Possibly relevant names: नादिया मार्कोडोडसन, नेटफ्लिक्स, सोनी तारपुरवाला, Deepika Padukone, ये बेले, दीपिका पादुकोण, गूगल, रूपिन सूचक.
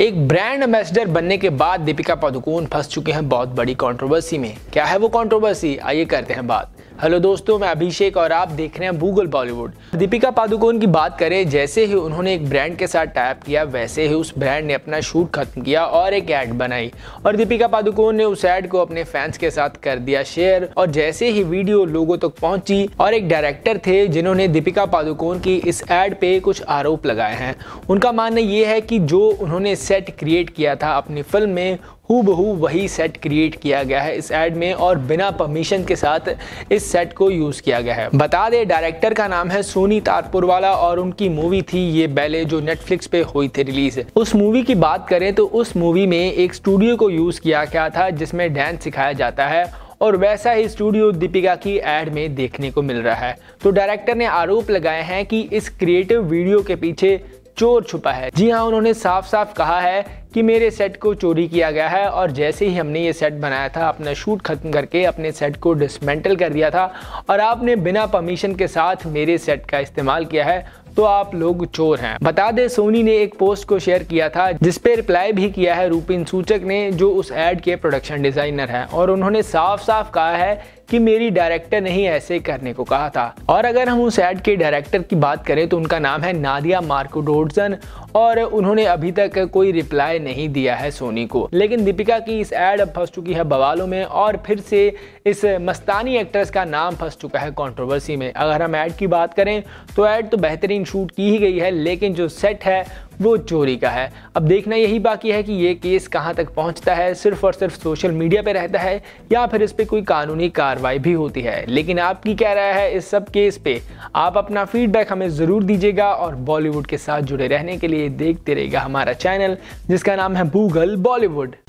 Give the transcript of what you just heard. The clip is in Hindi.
एक ब्रांड एम्बेसडर बनने के बाद दीपिका पादुकोण फंस चुके हैं बहुत बड़ी कंट्रोवर्सी में। क्या है वो कंट्रोवर्सी, आइए करते हैं बात। हेलो दोस्तों, मैं अभिषेक और आप देख रहे हैं गूगल बॉलीवुड। दीपिका पादुकोण की बात करें, जैसे ही उन्होंने एक ब्रांड के साथ टाई अप किया वैसे ही उस ब्रांड ने अपना शूट खत्म किया और एक ऐड बनाई और दीपिका पादुकोण ने उस ऐड को अपने फैंस के साथ कर दिया शेयर। और जैसे ही वीडियो लोगों तक पहुंची और एक डायरेक्टर थे जिन्होंने दीपिका पादुकोण की इस ऐड पे कुछ आरोप लगाए हैं। उनका मानना ये है कि जो उन्होंने सेट क्रिएट किया था अपनी फिल्म में हूबहू वही सेट क्रिएट किया गया है इस ऐड में और बिना परमिशन के साथ इस सेट को यूज़ किया गया है। बता दें डायरेक्टर का नाम है सोनी तारपुरवाला और उनकी मूवी थी ये बेले जो नेटफ्लिक्स पे हुई थी रिलीज। उस मूवी की बात करें तो उस मूवी में एक स्टूडियो को यूज़ किया गया था जिसमें डांस सिखाया जाता है और वैसा ही स्टूडियो दीपिका की ऐड में देखने को मिल रहा है। तो डायरेक्टर ने आरोप लगाए हैं कि इस क्रिएटिव वीडियो के पीछे चोर छुपा है। जी हाँ, उन्होंने साफ साफ कहा है कि मेरे सेट को चोरी किया गया है और जैसे ही हमने ये सेट बनाया था अपना शूट खत्म करके अपने सेट को डिसमेंटल कर दिया था और आपने बिना परमिशन के साथ मेरे सेट का इस्तेमाल किया है तो आप लोग चोर हैं। बता दें सोनी ने एक पोस्ट को शेयर किया था जिसपे रिप्लाई भी किया है रूपिन सूचक ने, जो उस ऐड के प्रोडक्शन डिजाइनर हैं, और उन्होंने साफ साफ कहा है कि मेरी डायरेक्टर ने ही ऐसे करने को कहा था। और अगर हम उस ऐड के डायरेक्टर की बात करें तो उनका नाम है नादिया मार्कोडोडसन और उन्होंने अभी तक कोई रिप्लाई नहीं दिया है सोनी को। लेकिन दीपिका की इस ऐड अब फंस चुकी है बवालों में और फिर से इस मस्तानी एक्ट्रेस का नाम फंस चुका है कंट्रोवर्सी में। अगर हम ऐड की बात करें तो ऐड तो बेहतरीन शूट की ही गई है लेकिन जो सेट है वो चोरी का है। अब देखना यही बाकी है कि ये केस कहां तक पहुंचता है, सिर्फ और सिर्फ सोशल मीडिया पे रहता है या फिर इस पे कोई कानूनी कार्रवाई भी होती है। लेकिन आपकी क्या राय है इस सब केस पे, आप अपना फीडबैक हमें ज़रूर दीजिएगा और बॉलीवुड के साथ जुड़े रहने के लिए देखते रहेगा हमारा चैनल जिसका नाम है गूगल बॉलीवुड।